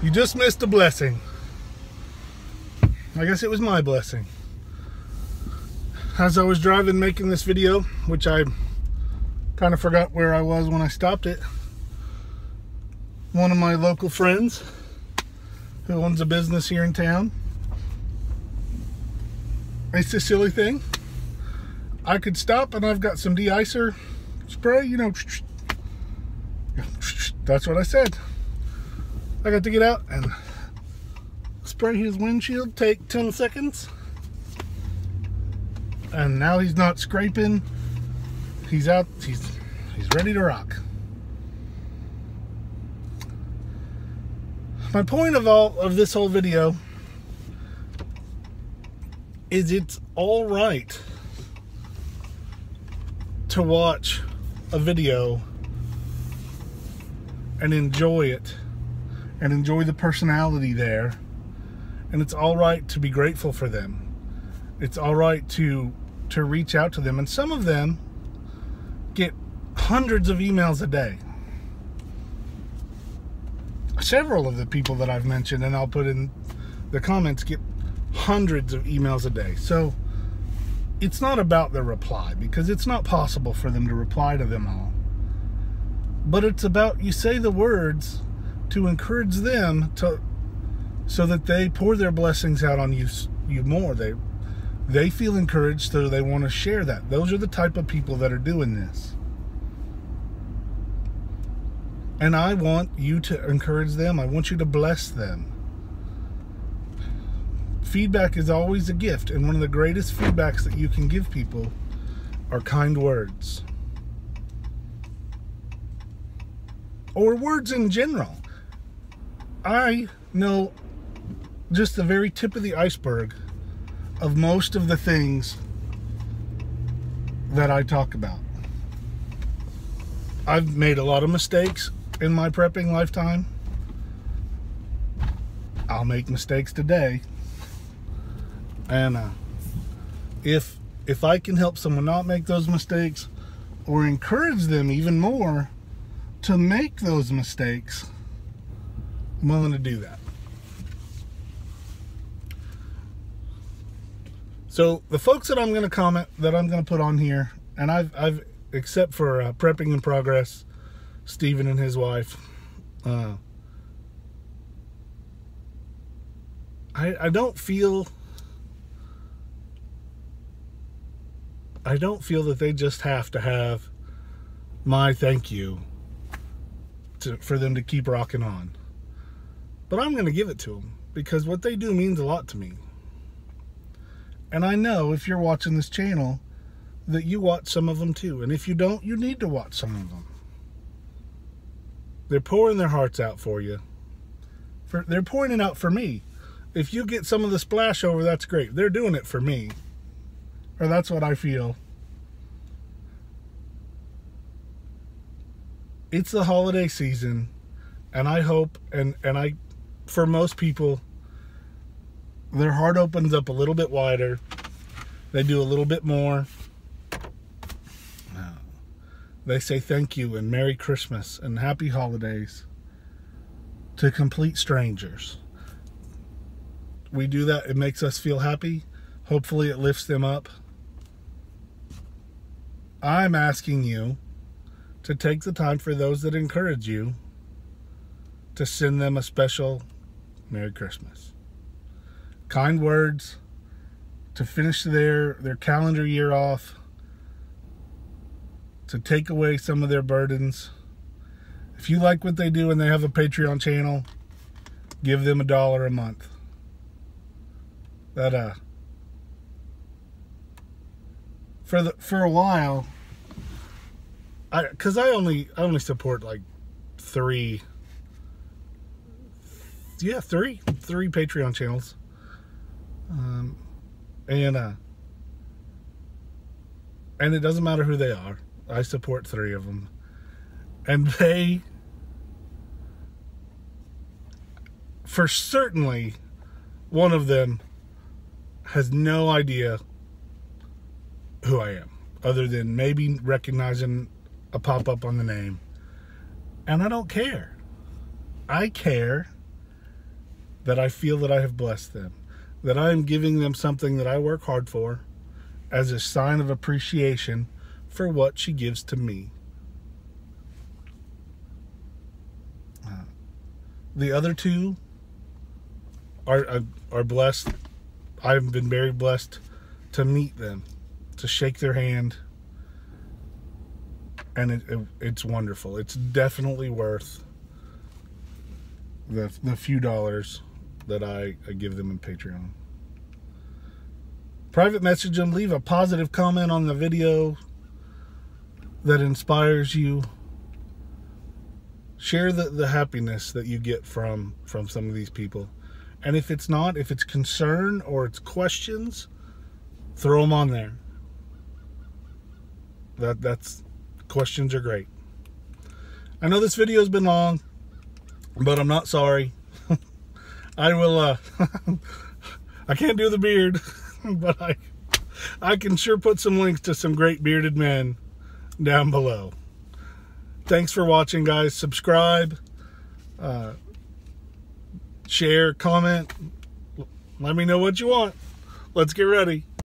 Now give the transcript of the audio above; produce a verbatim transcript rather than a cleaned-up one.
You just missed a blessing. I guess it was my blessing. As I was driving making this video, which I kind of forgot where I was when I stopped it, one of my local friends who owns a business here in town, it's a silly thing, I could stop and I've got some de-icer spray, you know, that's what I said. I got to get out and spray his windshield, take ten seconds, and now he's not scraping, he's out, he's, he's ready to rock. My point of all of this whole video is it's all right to watch a video and enjoy it and enjoy the personality there, and it's all right to be grateful for them. It's all right to to reach out to them, and some of them get hundreds of emails a day. Several of the people that I've mentioned, and I'll put in the comments, get hundreds of emails a day. So it's not about the reply, because it's not possible for them to reply to them all. But it's about you say the words to encourage them to, so that they pour their blessings out on you you more. They they feel encouraged, so they want to share that. Those are the type of people that are doing this. And I want you to encourage them. I want you to bless them. Feedback is always a gift, and one of the greatest feedbacks that you can give people are kind words. Or words in general. I know just the very tip of the iceberg of most of the things that I talk about. I've made a lot of mistakes in my prepping lifetime. I'll make mistakes today. And uh, if, if I can help someone not make those mistakes, or encourage them even more to make those mistakes, I'm willing to do that. So the folks that I'm going to comment, that I'm going to put on here, and I've, I've except for uh, Prepping in Progress, Stephen and his wife, uh, I, I don't feel... I don't feel that they just have to have my thank you to, for them to keep rocking on. But I'm going to give it to them, because what they do means a lot to me. And I know if you're watching this channel that you watch some of them too. And if you don't, you need to watch some of them. They're pouring their hearts out for you. For, they're pouring it out for me. If you get some of the splash over, that's great. They're doing it for me. Or that's what I feel. It's the holiday season, and I hope, and, and I, for most people, their heart opens up a little bit wider. They do a little bit more. They say thank you and Merry Christmas and Happy Holidays to complete strangers. We do that, it makes us feel happy. Hopefully it lifts them up. I'm asking you to take the time, for those that encourage you, to send them a special Merry Christmas. Kind words to finish their, their calendar year off, to take away some of their burdens. If you like what they do and they have a Patreon channel, give them a dollar a month. That, uh, for the, for a while, I, cause I only, I only support like three, yeah, three, three Patreon channels. Um, and, uh, and it doesn't matter who they are. I support three of them, and they, for certainly one of them has no idea who I am, other than maybe recognizing a pop-up on the name. And I don't care. I care that I feel that I have blessed them, that I am giving them something that I work hard for as a sign of appreciation for what she gives to me. The other two are, are blessed. I've been very blessed to meet them, to shake their hand, and it, it, it's wonderful. It's definitely worth the, the few dollars that I, I give them in Patreon. Private message them, leave a positive comment on the video that inspires you. Share the, the happiness that you get from, from some of these people. And if it's not, if it's concern or it's questions, throw them on there. That, that's, questions are great. I know this video has been long, but I'm not sorry. I will, uh, I can't do the beard, but I, I can sure put some links to some great bearded men down below. Thanks for watching, guys. Subscribe, uh, share, comment. Let me know what you want. Let's get ready.